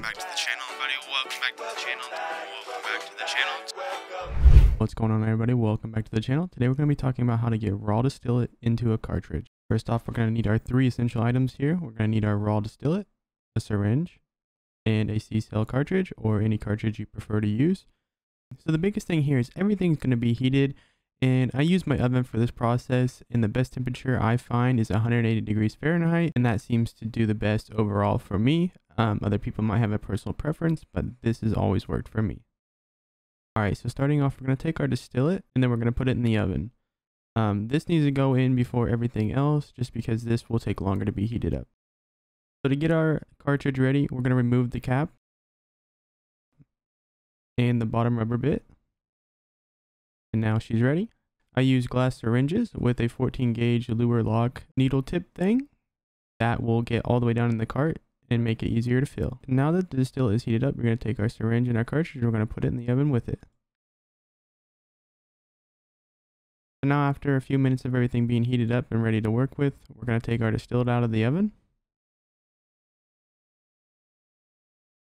Welcome back to the channel, everybody. Welcome back to the channel. Welcome back to the channel. What's going on, everybody? Welcome back to the channel. Today we're going to be talking about how to get raw distillate into a cartridge. First off, we're going to need our three essential items here. We're going to need our raw distillate, a syringe, and a C cell cartridge, or any cartridge you prefer to use. So the biggest thing here is everything's going to be heated, and I use my oven for this process, and the best temperature I find is 180 degrees Fahrenheit, and that seems to do the best overall for me. Other people might have a personal preference, but this has always worked for me. Alright, so starting off, we're going to take our distillate and then we're going to put it in the oven. This needs to go in before everything else, just because this will take longer to be heated up. So to get our cartridge ready, we're going to remove the cap and the bottom rubber bit. And now she's ready. I use glass syringes with a 14 gauge lure lock needle tip thing. That will get all the way down in the cart and make it easier to fill. Now that the distillate is heated up, we're going to take our syringe and our cartridge and we're going to put it in the oven with it. And now, after a few minutes of everything being heated up and ready to work with, we're going to take our distillate out of the oven.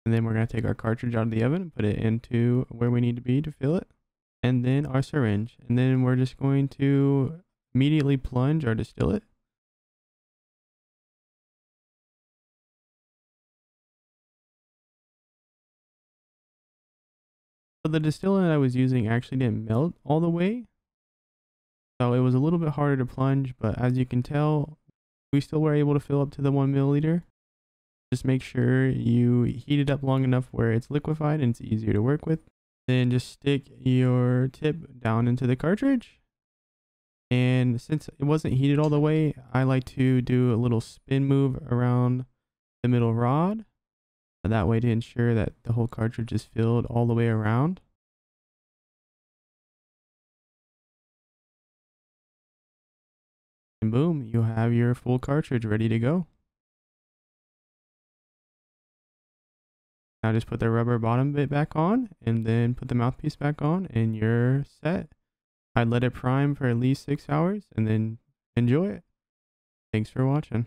And then we're going to take our cartridge out of the oven and put it into where we need to be to fill it. And then our syringe. And then we're just going to immediately plunge our distillate. So the distillate I was using actually didn't melt all the way, so it was a little bit harder to plunge, but as you can tell, we still were able to fill up to the 1 milliliter. Just make sure you heat it up long enough where it's liquefied and it's easier to work with. Then just stick your tip down into the cartridge. And since it wasn't heated all the way, I like to do a little spin move around the middle rod. That way to ensure that the whole cartridge is filled all the way around. And boom, you have your full cartridge ready to go. Now just put the rubber bottom bit back on and then put the mouthpiece back on and you're set. I'd let it prime for at least 6 hours and then enjoy it. Thanks for watching.